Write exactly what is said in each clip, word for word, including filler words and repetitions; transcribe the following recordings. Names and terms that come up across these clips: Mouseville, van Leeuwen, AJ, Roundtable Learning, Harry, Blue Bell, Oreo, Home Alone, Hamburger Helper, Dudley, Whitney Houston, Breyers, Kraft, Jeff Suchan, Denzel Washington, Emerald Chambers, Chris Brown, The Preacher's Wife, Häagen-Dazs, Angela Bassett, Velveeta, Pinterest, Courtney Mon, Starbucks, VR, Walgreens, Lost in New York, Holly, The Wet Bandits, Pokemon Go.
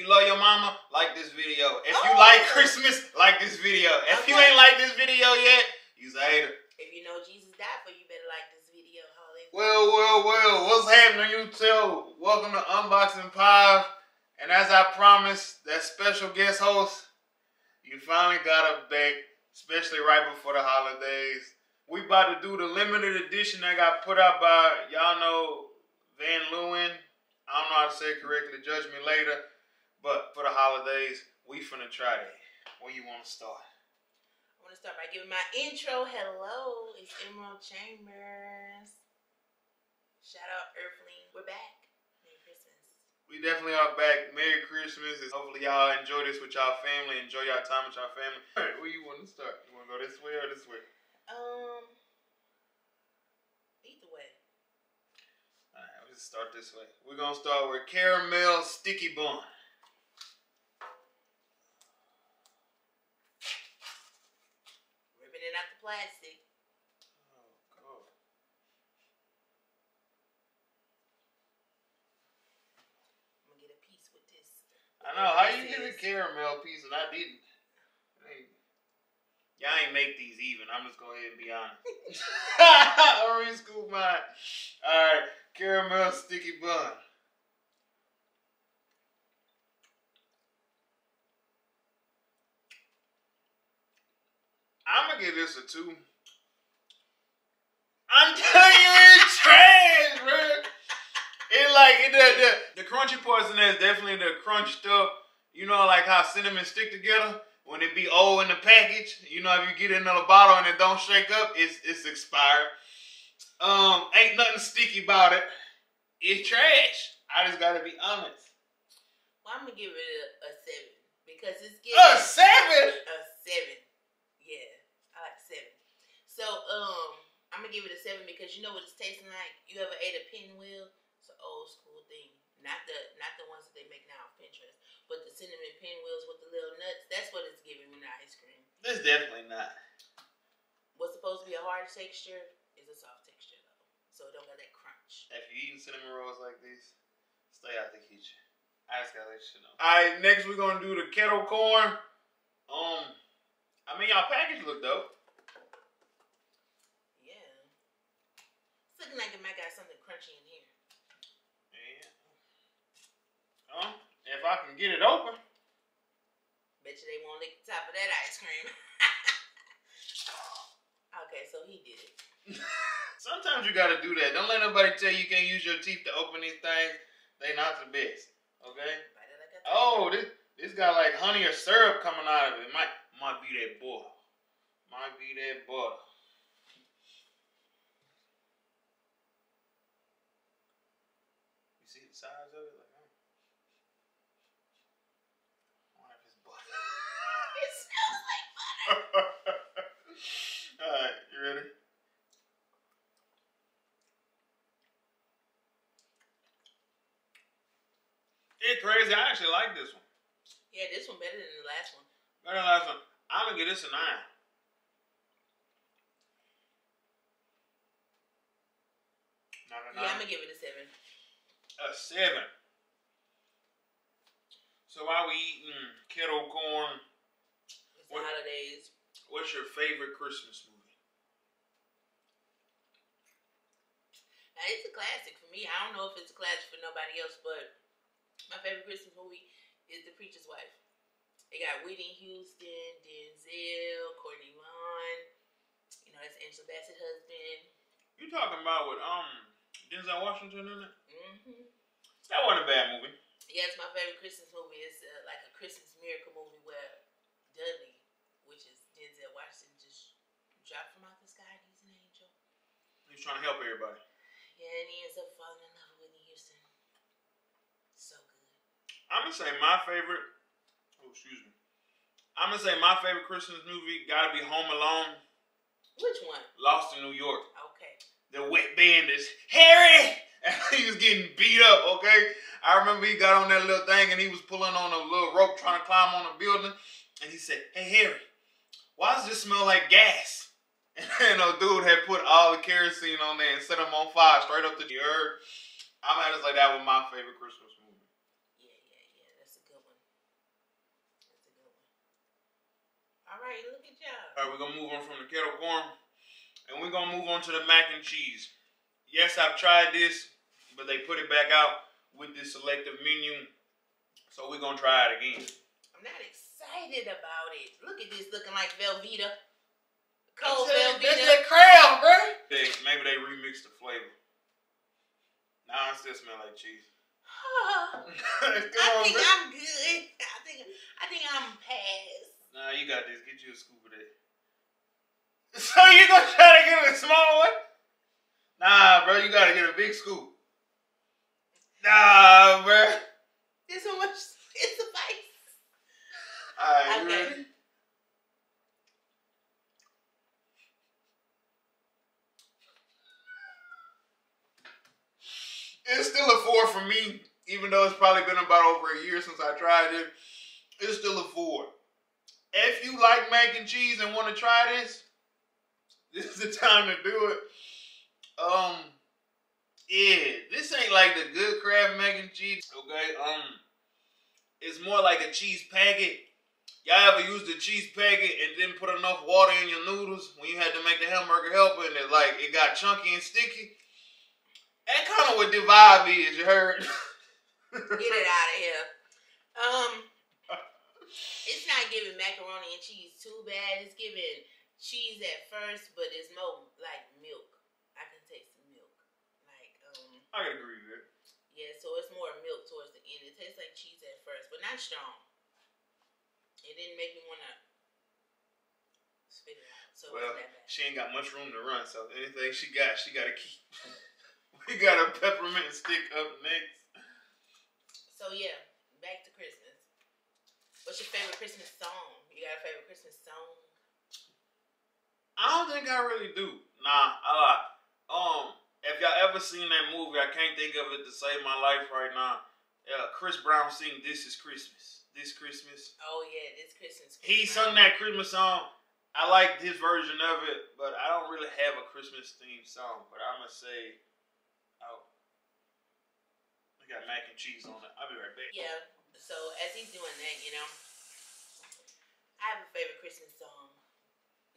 you love your mama, like this video. If oh. you like Christmas, like this video. If okay. you ain't like this video yet, you's a hater. If you know Jesus died for you, better like this video, Holly. Well, well, well, what's happening, YouTube? Welcome to Unboxing Pov. And as I promised, that special guest host, you finally got her back, especially right before the holidays. We about to do the limited edition that got put out by, y'all know, Van Leeuwen. I don't know how to say it correctly. Judge me later. But for the holidays, we finna try that. Where you want to start? I want to start by giving my intro. Hello, it's Emerald Chambers. Shout out, Earthling. We're back. Merry Christmas. We definitely are back. Merry Christmas. Hopefully y'all enjoy this with y'all family. Enjoy y'all time with y'all family. All right, where you want to start? You want to go this way or this way? Um, either way. Alright, we'll just start this way. We're going to start with caramel sticky bun. Ripping it out the plastic. Oh, God. I'm going to get a piece with this. I know, how you get a caramel piece and I didn't? Y'all ain't make these even. I'm just going to go ahead and be honest. I re-scoop mine. Alright. Caramel sticky bun. I'm going to give this a two. I'm telling you, it's trash, bro. It like, it, the, the, the crunchy parts in there is definitely the crunched up. You know, like how cinnamon stick together? When it be old in the package, you know, if you get another bottle and it don't shake up, it's it's expired. Um, ain't nothing sticky about it. It's trash. I just gotta be honest. Well, I'm gonna give it a, a seven because it's getting a seven. A seven. Yeah, I like seven. So um, I'm gonna give it a seven because you know what it's tasting like. You ever ate a pinwheel? It's an old school thing. Not the not the ones that they make now on Pinterest, but the cinnamon pinwheels with the little nuts. That's what it's giving me, not ice cream. That's definitely not. What's supposed to be a hard texture is a soft texture though, so it don't got that crunch. If you're eating cinnamon rolls like this, stay out the kitchen. I just gotta let you know. All right, next we're gonna do the kettle corn. Um, I mean y'all package look dope. Yeah, it's looking like it might got something crunchy in here. Um, if I can get it open. Bet you they won't lick the top of that ice cream. Okay, so he did it. Sometimes you gotta do that. Don't let nobody tell you you can't use your teeth to open these things. They not the best. Okay? Oh, this this got like honey or syrup coming out of it. It might might be that butter. Might be that butter. You see the size of it? Alright, you ready? It's crazy. I actually like this one. Yeah, this one better than the last one. Better than the last one. I'm gonna give this a nine. Not a nine. Yeah, I'm gonna give it a seven. A seven. So while we eating kettle corn, it's what, the holidays. What's your favorite Christmas movie? Now, it's a classic for me. I don't know if it's a classic for nobody else, but my favorite Christmas movie is The Preacher's Wife. It got Whitney Houston, Denzel, Courtney Mon. You know, that's Angela Bassett husband. You talking about with um Denzel Washington in it? Mm-hmm. That wasn't a bad movie. Yeah, it's my favorite Christmas movie. It's uh, like a Christmas miracle movie where Dudley, which is Denzel Washington, just dropped from out the sky and he's an angel. He's trying to help everybody. Yeah, and he ends up falling in love with Whitney Houston. So good. I'm gonna say my favorite. Oh, excuse me. I'm gonna say my favorite Christmas movie gotta be Home Alone. Which one? Lost in New York. Okay. The Wet Bandits. Harry. He was getting beat up. Okay. I remember he got on that little thing and he was pulling on a little rope trying to climb on a building. And he said, "Hey, Harry, why does this smell like gas?" And a dude had put all the kerosene on there and set him on fire straight up to the earth. I'm going to say that was my favorite Christmas movie. Yeah, yeah, yeah. That's a good one. right, look at y'all. All right, we're going to move on from the kettle corn, and we're going to move on to the mac and cheese. Yes, I've tried this, but they put it back out with this selective menu, so we're going to try it again. I'm not excited about it. Look at this looking like Velveeta. Cold Velveeta. That's that crab, bro. Maybe they remixed the flavor. Nah, it still smells like cheese. Oh, I on, think bro. I'm good. I think I think I'm past. Nah, you got this. Get you a scoop of that. So you gonna try to get a small one? Nah, bro, you gotta get a big scoop. Nah, bro. This one was it's a bite. Alright, okay. You ready? It's still a four for me, even though it's probably been about over a year since I tried it. It's still a four. If you like mac and cheese and want to try this, this is the time to do it. Um, yeah, this ain't like the good Kraft mac and cheese. Okay, um, it's more like a cheese packet. Y'all ever used a cheese packet and didn't put enough water in your noodles when you had to make the hamburger helper and it like it got chunky and sticky? That kind of what the vibe is, you heard? Get it out of here. Um, it's not giving macaroni and cheese too bad. It's giving cheese at first, but it's more like milk. I can taste the milk. Like, um. I can agree with it. Yeah, so it's more milk towards the end. It tastes like cheese at first, but not strong. It didn't make me want to spit it out. So well, it wasn't that bad. She ain't got much room to run, so anything she got, she got to keep. We got a peppermint stick up next. So yeah, back to Christmas. What's your favorite Christmas song? You got a favorite Christmas song? I don't think I really do. Nah, I lie. Um, if y'all ever seen that movie, I can't think of it to save my life right now. Yeah, Chris Brown sing "This Is Christmas." This Christmas. Oh yeah, this Christmas. Christmas. He sung that Christmas song. I like his version of it, but I don't really have a Christmas themed song. But I'ma say. Oh, we got mac and cheese on it. I'll be right back. Yeah, so as he's doing that, you know, I have a favorite Christmas song.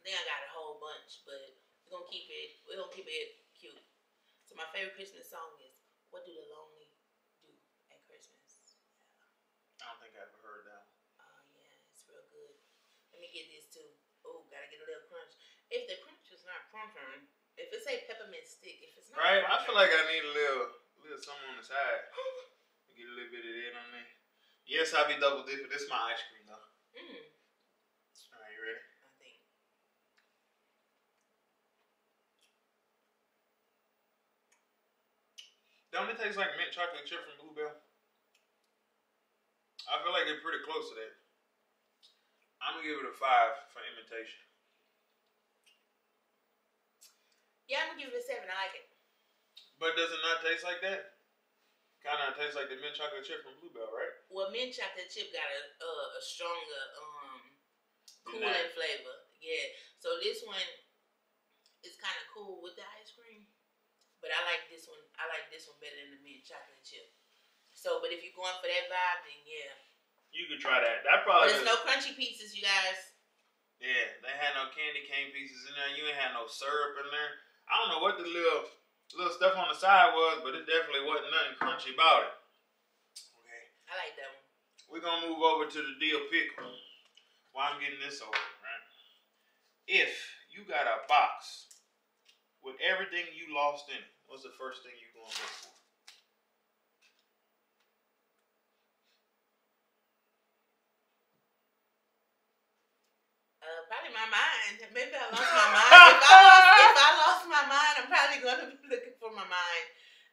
I think I got a whole bunch, but we're gonna keep it. We're gonna keep it cute. So my favorite Christmas song is "What Do the Lonely Do at Christmas." I don't think I've ever heard that. Oh yeah, it's real good. Let me get this too. Oh, gotta get a little crunch. If the crunch is not crunching. If it's a peppermint stick, if it's not right, I feel like I need a little, little something on the side. Get a little bit of that on there. Yes, I'll be double dipping. This is my ice cream though. Mm. All right, you ready? I think. Don't it taste like mint chocolate chip from Blue Bell? I feel like they're pretty close to that. I'm gonna give it a five for imitation. Yeah, I'm gonna give it a seven. I like it. But does it not taste like that? Kind of tastes like the mint chocolate chip from Blue Bell, right? Well, mint chocolate chip got a uh, a stronger, um, cooling flavor. Yeah. So this one is kind of cool with the ice cream, but I like this one. I like this one better than the mint chocolate chip. So, but if you're going for that vibe, then yeah, you could try that. That probably. But there's no crunchy pizzas, you guys. Yeah, they had no candy cane pieces in there. You ain't had no syrup in there. I don't know what the little little stuff on the side was, but it definitely wasn't nothing crunchy about it. Okay. I like that one. We're gonna move over to the dill pickle while I'm getting this over, right? If you got a box with everything you lost in it, what's the first thing you gonna look for? Uh, probably my mind. Maybe I lost my mind. If I lost If I lost my mind, I'm probably gonna be looking for my mind.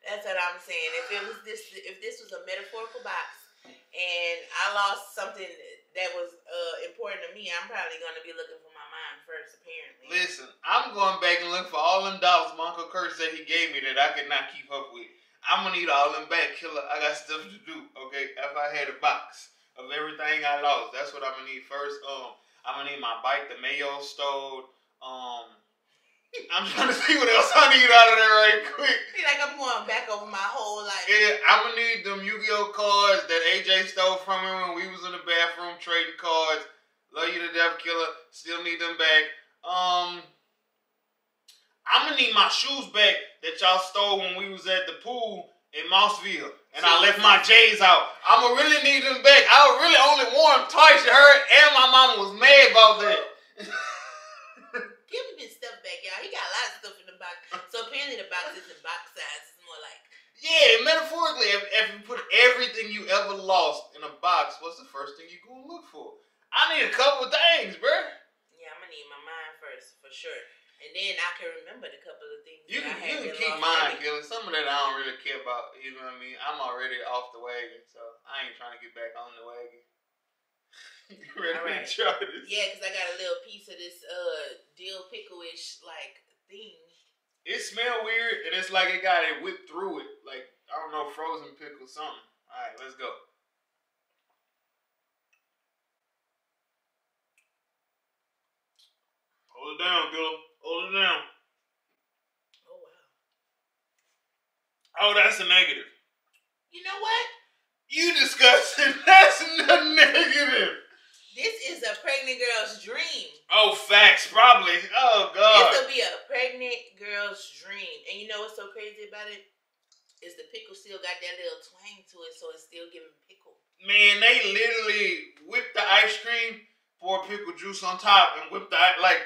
That's what I'm saying. If it was this, if this was a metaphorical box, and I lost something that was uh, important to me, I'm probably gonna be looking for my mind first. Apparently. Listen, I'm going back and looking for all them dollars my Uncle Kurt said he gave me that I could not keep up with. I'm gonna need all them back, killer. I got stuff to do. Okay, if I had a box of everything I lost, that's what I'm gonna need first. Um, I'm gonna need my bike, the mayo stole. Um. I'm trying to see what else I need out of there right quick. Feel like I'm going back over my whole life. Yeah, I'm gonna need them Yu-Gi-Oh cards that A J stole from me when we was in the bathroom trading cards. Love you the death killer. Still need them back. Um, I'm gonna need my shoes back that y'all stole when we was at the pool in Mouseville, and I left my J's out. I'm gonna really need them back. I really only wore them twice, you heard? And my mama was mad about that. Give him his stuff back, y'all. He got a lot of stuff in the box. So apparently the box isn't box size. It's more like... Yeah, metaphorically, if, if you put everything you ever lost in a box, what's the first thing you gonna look for? I need a couple of things, bro. Yeah, I'm gonna need my mind first, for sure. And then I can remember the couple of things you that can, I had. You can keep mine, Gilly. Some of that I don't really care about, you know what I mean? I'm already off the wagon, so I ain't trying to get back on the wagon. You ready right. to try this? Yeah, because I got a little piece of this uh, dill pickle-ish, like, thing. It smell weird, and it's like it got it whipped through it. Like, I don't know, frozen pickle, something. All right, let's go. Hold it down, girl. Hold it down. Oh, wow. Oh, that's a negative. You know what? You disgusting. That's a negative. This is a pregnant girl's dream. Oh, facts, probably. Oh, God. This will be a pregnant girl's dream. And you know what's so crazy about it? Is the pickle still got that little twang to it, so it's still giving pickle. Man, they literally whipped the ice cream, pour pickle juice on top, and whipped the ice, like,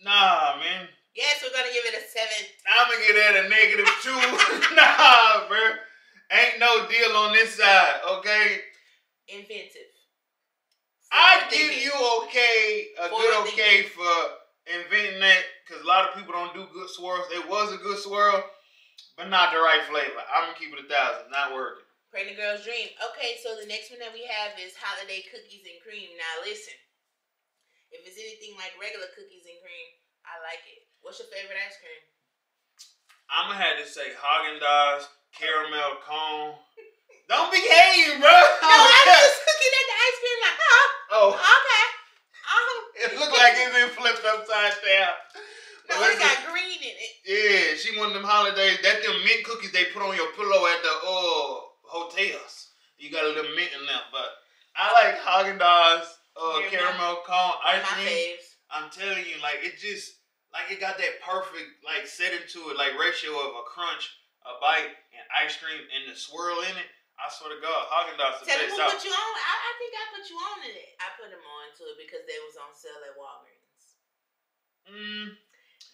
nah, man. Yes, we're going to give it a seven. I'm going to give that a negative two. Nah, bro. Ain't no deal on this side, okay? Inventive. I give you okay, a good okay for inventing that, because a lot of people don't do good swirls. It was a good swirl, but not the right flavor. I'm going to keep it a thousand. Not working. Pregnant girl's dream. Okay, so the next one that we have is holiday cookies and cream. Now, listen. If it's anything like regular cookies and cream, I like it. What's your favorite ice cream? I'm going to have to say Häagen-Dazs, caramel cone. Don't behave, bro. No, I'm just looking at the ice cream like, huh? Oh. Okay. Um, it looked like it's been flipped upside down. No, it got green in it. Yeah, she wanted them holidays. That's them mint cookies they put on your pillow at the uh, hotels. You got a little mint in them. But I like Häagen-Dazs, uh, caramel cone, ice cream. I'm telling you, like, it just, like, it got that perfect, like, setting to it, like, ratio of a crunch, a bite, and ice cream, and the swirl in it. I swear to God, Häagen-Dazs is the best. Tell me who put you on. I, I think I put you on to it. I put them on to it because they was on sale at Walgreens. Mm.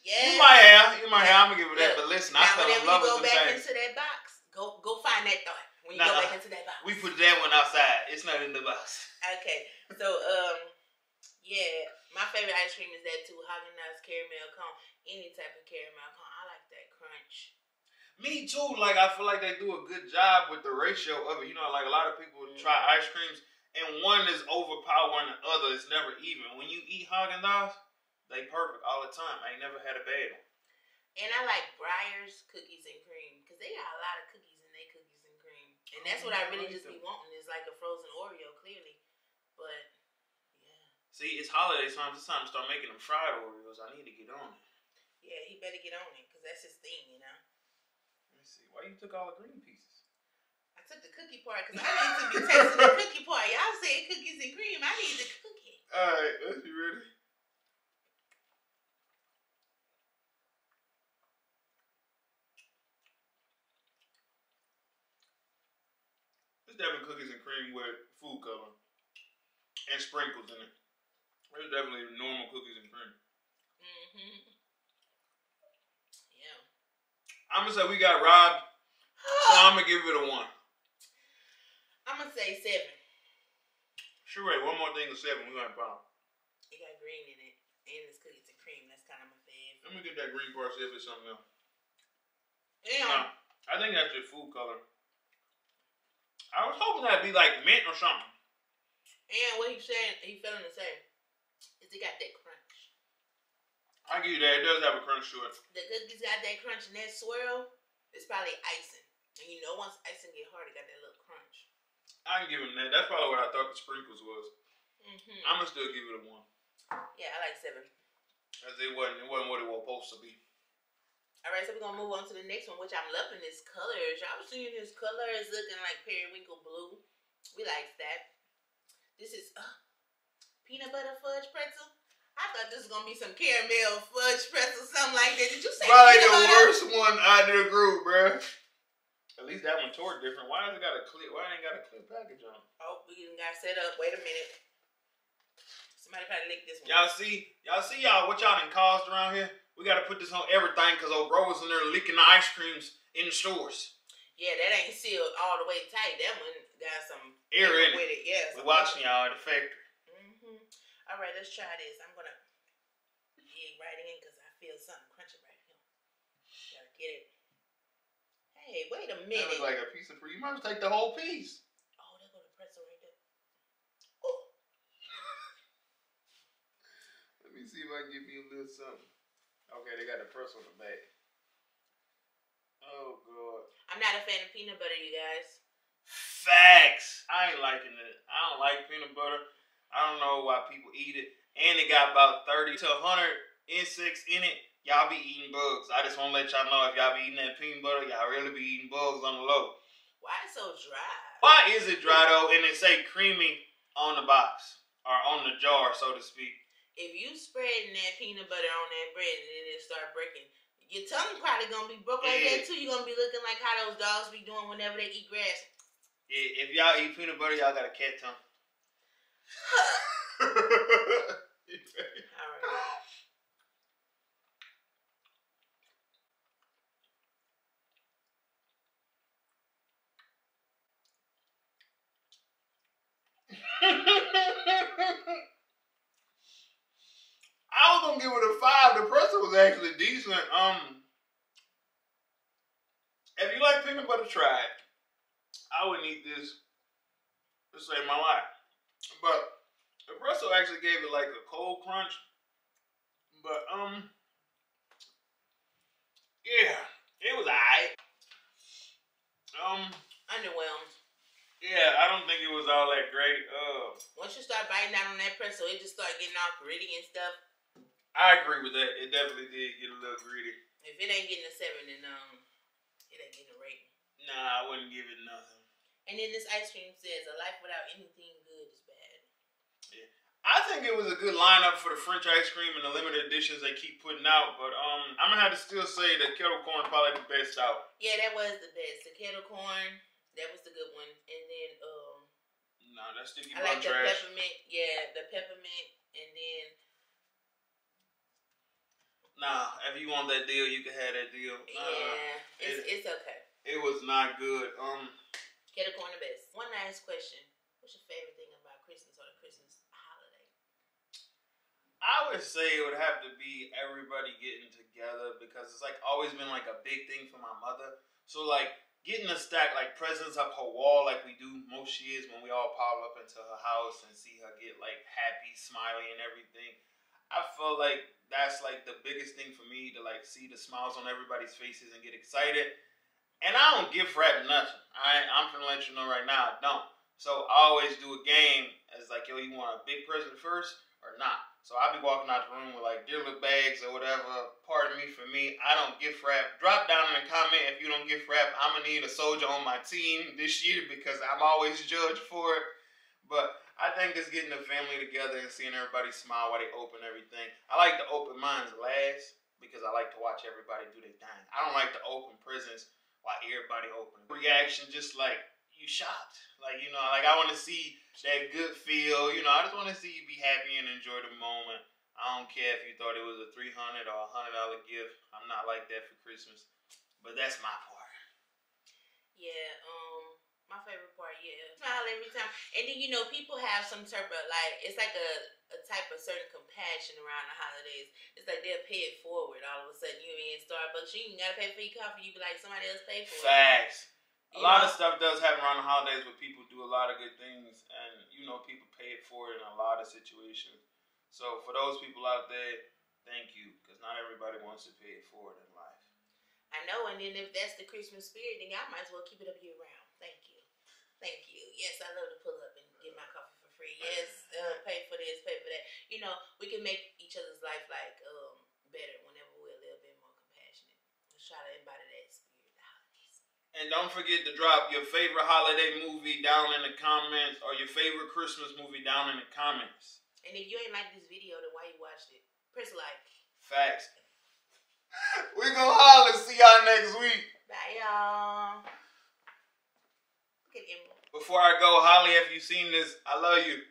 Yeah. You might have. You might have. I'm going to give it that. But listen, now I fell in love with them things. Whenever you go back into that box, go, go find that thought. When you nah, go back into that box. We put that one outside. It's not in the box. Okay. So, um, yeah, my favorite ice cream is that too. Häagen-Dazs caramel cone. Any type of caramel cone. I like that crunch. Me too. Like, I feel like they do a good job with the ratio of it. You know, like a lot of people try ice creams and one is overpowering the other. It's never even. When you eat Häagen-Dazs, they perfect all the time. I ain't never had a bad one. And I like Breyers cookies and cream because they got a lot of cookies in their cookies and cream. And that's what I really just be wanting is like a frozen Oreo, clearly. But, yeah. See, it's holiday time. It's time to start making them fried Oreos. I need to get on it. Yeah, he better get on it because that's his thing, you know. Why you took all the green pieces? I took the cookie part because I need to be tasting the cookie part. Y'all said cookies and cream. I need the cookie. All right, are you ready? There's definitely cookies and cream with food coloring and sprinkles in it. There's definitely normal cookies and cream. Mm-hmm. Yeah. I'm gonna say we got robbed. So I'm going to give it a one. I'm going to say seven. Sure, wait. One more thing to seven. We're going to have a problem. It got green in it. And it's cookies and cream. That's kind of my favorite. Let me get that green part, see if it's something else. Damn. Now, I think that's your food color. I was hoping that'd be like mint or something. And what he's saying, he's feeling the same. Is it got that crunch. I give you that. It does have a crunch to it. The cookies got that crunch and that swirl. It's probably icing. And you know, once icing get hard, it got that little crunch. I can give him that. That's probably what I thought the sprinkles was. Mm-hmm. I'm going to still give it a one. Yeah, I like seven. As it wasn't, it wasn't what it was supposed to be. All right, so we're going to move on to the next one, which I'm loving his colors. Y'all seeing his colors looking like periwinkle blue. We like that. This is uh, peanut butter fudge pretzel. I thought this was gonna be some caramel fudge pretzel, something like that. Did you say probably the butter? Worst one out of the group, bro? At least that one tore different. Why does it got a clip? Why ain't got a clip package on? Oh, we didn't got set up. Wait a minute. Somebody probably licked this one. Y'all see? Y'all see y'all what y'all done caused around here? We gotta put this on everything because old bro was in there licking the ice creams in the stores. Yeah, that ain't sealed all the way tight. That one got some air in it. With it. Yeah, we're watching y'all at the factory. All right, let's try this. I'm gonna dig right in because I feel something crunchy right here. Gotta get it. Hey, wait a minute. That was like a piece of free. You might take the whole piece. Oh, that's gonna press it right there. Oh. Let me see if I can give me a little something. Okay, they got the press on the back. Oh God. I'm not a fan of peanut butter, you guys. Facts. I ain't liking it. I don't like peanut butter. I don't know why people eat it. And it got about thirty to a hundred insects in it. Y'all be eating bugs. I just want to let y'all know if y'all be eating that peanut butter, y'all really be eating bugs on the low. Why it's so dry? Why is it dry though? And it say creamy on the box or on the jar, so to speak. If you spreading that peanut butter on that bread and then it start breaking, your tongue probably going to be broke like yeah. that too. You're going to be looking like how those dogs be doing whenever they eat grass. Yeah, if y'all eat peanut butter, y'all got a cat tongue. All right. I was gonna give it a five. The pretzel was actually decent. Um, if you like peanut butter, try it. I wouldn't eat this to save my life. But the pretzel actually gave it like a cold crunch. But um, yeah, it was alright. Um, underwhelmed. Yeah, I don't think it was all that great. Uh, once you start biting out on that pretzel, it just started getting all gritty and stuff. I agree with that. It definitely did get a little gritty. If it ain't getting a seven, then um, it ain't getting a rating. Nah, I wouldn't give it nothing. And then this ice cream says, "A life without anything good is bad." Yeah, I think it was a good lineup for the French ice cream and the limited editions they keep putting out. But um, I'm gonna have to still say the kettle corn probably the best out. Yeah, that was the best. The kettle corn. That was the good one, and then um. No, nah, that's sticky bun trash. I like the peppermint. Yeah, the peppermint, and then. Nah, if you want that deal, you can have that deal. Yeah, uh, it's it, it's okay. It was not good. Um. Kettle corn the best. One last question: what's your favorite thing about Christmas or the Christmas holiday? I would say it would have to be everybody getting together because it's like always been like a big thing for my mother. So like. Getting a stack like presents up her wall like we do most years when we all pile up into her house and see her get like happy, smiley and everything. I feel like that's like the biggest thing for me to like see the smiles on everybody's faces and get excited. And I don't gift wrap nothing. I, I'm finna let you know right now I don't. So I always do a game as like, yo, you want a big present first or not? So I'll be walking out the room with like dear little bags or whatever. Pardon me for me. I don't gift wrap. Drop down in the comment if you don't gift wrap. I'm going to need a soldier on my team this year because I'm always judged for it. But I think it's getting the family together and seeing everybody smile while they open everything. I like the open minds last because I like to watch everybody do their thing. I don't like to open presents while everybody opens. Reaction just like, you shocked. Like, you know, like I want to see that good feel. You know, I just want to see you be happy and enjoy the moment. I don't care if you thought it was a three hundred dollars or a hundred dollar gift. I'm not like that for Christmas. But that's my part. Yeah, um, my favorite part, yeah. Smile every time. And then, you know, people have some type of, like, it's like a, a type of certain compassion around the holidays. It's like they'll pay it forward all of a sudden. You be in Starbucks, you ain't got to pay for your coffee. You be like, somebody else pay for it. Facts. A lot of stuff does happen around the holidays where people do a lot of good things. And, you know, people pay it forward in a lot of situations. So, for those people out there, thank you. Because not everybody wants to pay it forward in life. I know, and then if that's the Christmas spirit, then y'all might as well keep it up year round. Thank you. Thank you. Yes, I love to pull up and get my coffee for free. Yes, uh, pay for this, pay for that. You know, we can make each other's life, like, um, better whenever we're a little bit more compassionate. Let's try to embody that spirit, the holidays. And don't forget to drop your favorite holiday movie down in the comments or your favorite Christmas movie down in the comments. And if you ain't like this video, then why you watched it? Press like. Facts. We gonna holler. See y'all next week. Bye, y'all. Look at Emerald. Before I go, Holly, if you seen this, I love you.